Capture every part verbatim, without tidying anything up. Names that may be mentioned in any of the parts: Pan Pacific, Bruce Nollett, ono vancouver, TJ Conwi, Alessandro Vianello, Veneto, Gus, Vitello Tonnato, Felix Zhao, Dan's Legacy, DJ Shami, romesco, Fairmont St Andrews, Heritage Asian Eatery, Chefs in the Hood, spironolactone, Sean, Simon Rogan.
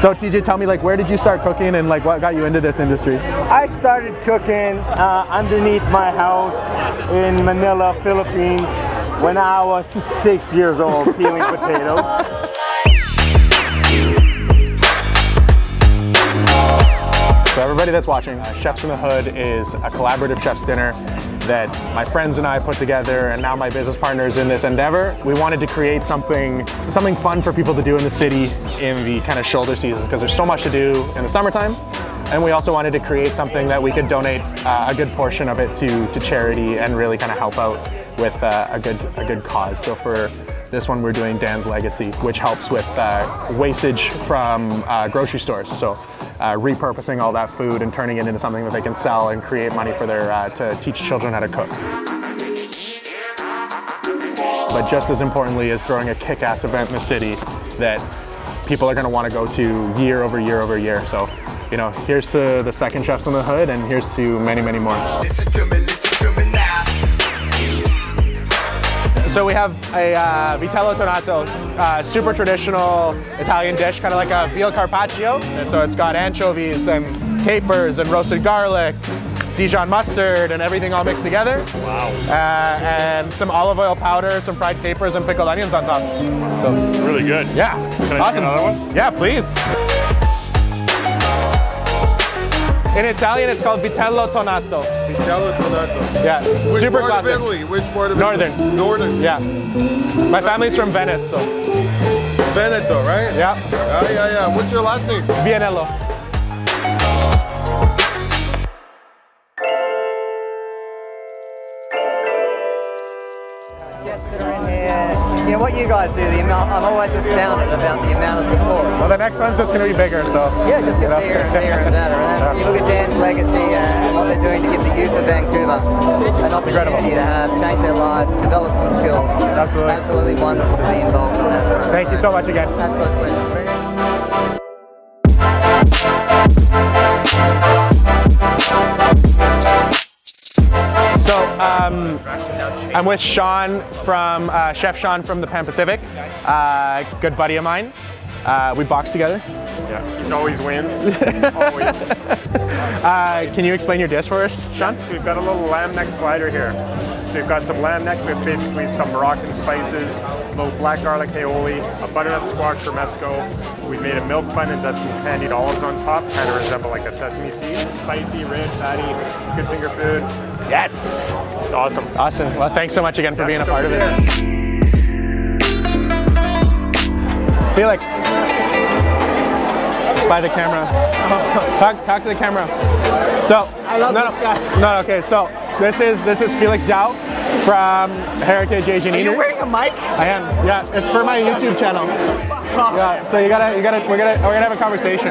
So T J, tell me, like, where did you start cooking and like what got you into this industry? I started cooking uh, underneath my house in Manila, Philippines, when I was six years old, peeling potatoes. So everybody that's watching, uh, Chefs in the Hood is a collaborative chef's dinner that my friends and I put together, and now my business partners in this endeavor. We wanted to create something something fun for people to do in the city in the kind of shoulder season, because there's so much to do in the summertime. And we also wanted to create something that we could donate uh, a good portion of it to, to charity and really kind of help out with uh, a good a good cause. So for this one, we're doing Dan's Legacy, which helps with uh, wastage from uh, grocery stores. So. Uh, repurposing all that food and turning it into something that they can sell and create money for their uh, to teach children how to cook. But just as importantly is throwing a kick-ass event in the city that people are going to want to go to year over year over year. So, you know, here's to the second Chefs in the Hood, and here's to many, many more. Listen to me, listen to me now. So we have a uh, Vitello Tonnato. Uh, super traditional Italian dish, kind of like a veal carpaccio. And so it's got anchovies and capers and roasted garlic, Dijon mustard, and everything all mixed together. Wow. Uh, and some olive oil powder, some fried capers, and pickled onions on top. So really good. Yeah. Can I awesome. Another one? Yeah, please. In Italian, it's called Vitello Tonnato. Vitello Tonnato. Yeah, which super part classic. Of Italy? Which part of Northern. Italy? Northern. Yeah. My family's from Venice, so. Veneto, right? Yeah. Yeah, yeah, yeah. What's your last name? Vianello. Chefs that are in here, you know, what you guys do, the amount, I'm always astounded about the amount of support. Well, the next one's just going to be bigger, so. Yeah, just get bigger and bigger and better. And then you look at Dan's Legacy and what they're doing to give the youth of Vancouver an opportunity to have, change their lives, develop some skills. Absolutely. Absolutely wonderful to be involved in that. Thank you so much again. Absolute pleasure. So, um, I'm with Sean from, uh, Chef Sean from the Pan Pacific, uh, good buddy of mine. Uh, we box together. Yeah, he always wins. Always. uh, can you explain your dish for us, Sean? Yeah, so we've got a little lamb neck slider here. So we've got some lamb neck with basically some Moroccan spices, a little black garlic aioli, a butternut squash romesco. We made a milk bun and done some candied olives on top, kind of resemble like a sesame seed. Spicy, rich, fatty, good finger food. Yes! It's awesome. Awesome. Well, thanks so much again for That's being a part so of this. Felix. By the camera. Talk, talk to the camera. So, I love no, this guy. No, okay, so this is this is Felix Zhao from Heritage Asian Eatery. Are you wearing a mic? I am. Yeah, it's for my YouTube channel. Yeah, so you gotta, you gotta, we're gonna, we're gonna have a conversation.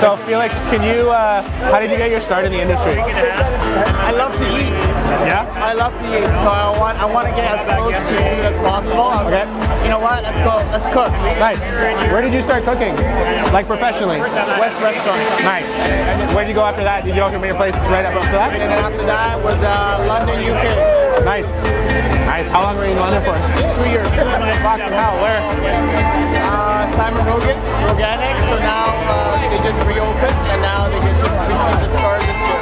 So Felix, can you? Uh, how did you get your start in the industry? I love to eat. Yeah. I love to eat. So I want, I want to get as close to food as possible. Okay. You know what? Let's go. Let's cook. Nice. Where did you start cooking? Like professionally? West Restaurant. Nice. Where did you go after that? Did you open your place right up after that? And then after that was uh, London, U K. Nice. Nice. How long were you in London for? Two years. Boston. How? Where? Uh, Simon Rogan. Organic. So now uh, they just reopened, and now they just received the start this year.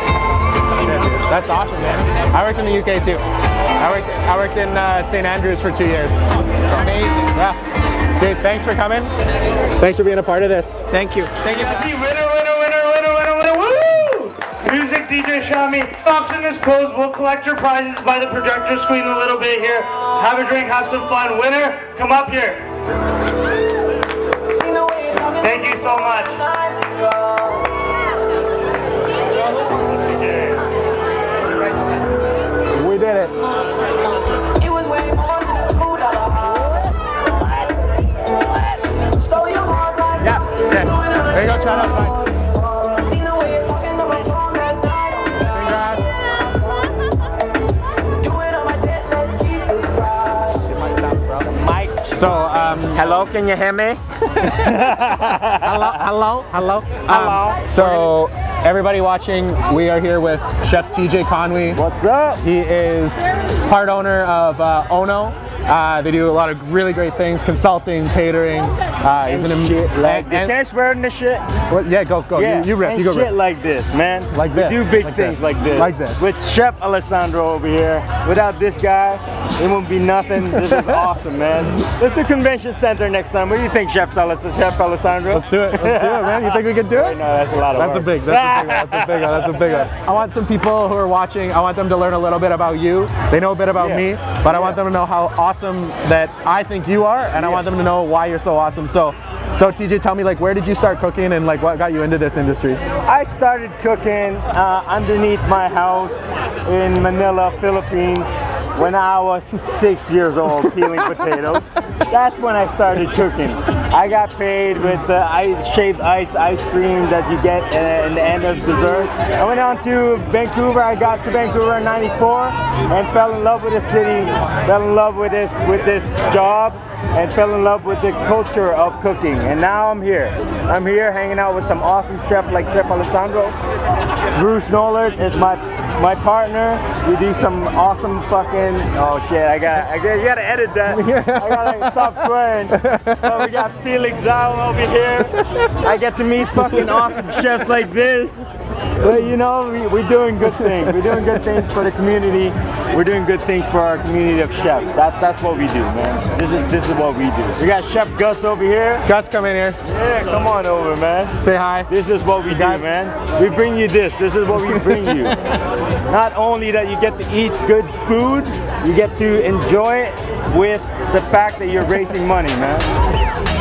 That's awesome, man. I worked in the U K too. I worked I worked in uh, Saint Andrews for two years. Amazing. Yeah. Dude, thanks for coming. Thanks for being a part of this. Thank you. Thank you. Winner, winner, winner, winner, winner, winner, woo! Music, D J Shami. Option is closed. We'll collect your prizes by the projector screen in a little bit here. Have a drink, have some fun. Winner, come up here. Thank you so much. Did it. It was way more than a two dollar. Yeah, okay. There you go, try it outside. Congrats. So, um, hello, can you hear me? Hello, hello, hello. Hello. Um, so, everybody watching, we are here with Chef T J Conwi. What's up? He is part owner of uh, Ono Uh, they do a lot of really great things, consulting, catering. Uh, and isn't shit it, like and, this. Can this shit? Well, yeah, go, go. Yeah. You, you rip, and you go shit rip. like this, man. Like this. We do big like things this. like this. Like this. With Chef Alessandro over here. Without this guy, it wouldn't be nothing. This is awesome, man. Let's do convention center next time. What do you think, Chef Alessandro? Let's do it. Let's do it, man. You think we can do it? Right, no, that's a lot of that's work. A big, that's a big one. That's a big one. That's a big one. I want some people who are watching, I want them to learn a little bit about you. They know a bit about yeah. me, but yeah. I want them to know how awesome that I think you are, and yeah. I want them to know why you're so awesome. So, so T J, tell me, like, where did you start cooking, and like, what got you into this industry? I started cooking uh, underneath my house in Manila, Philippines, when I was six years old, peeling potatoes. That's when I started cooking. I got paid with the ice, shaved ice ice cream that you get at the end of dessert. I went on to Vancouver. I got to Vancouver in ninety-four and fell in love with the city, fell in love with this with this job, and fell in love with the culture of cooking. And now I'm here. I'm here hanging out with some awesome chefs like Chef Alessandro. Bruce Nollett is my my partner. We do some awesome fucking, oh shit, I got I got you gotta edit that. I gotta stop swearing. So we got Felix Zhao over here. I get to meet fucking awesome chefs like this. But you know, we, we're doing good things. We're doing good things for the community. We're doing good things for our community of chefs. That's that's what we do, man. This is this is what we do. We got Chef Gus over here. Gus, come in here. Yeah, come on over, man. Say hi. This is what we do, man. We bring you this. This is what we bring you. Not only that you get to eat good food, you get to enjoy it with the fact that you're raising money, man.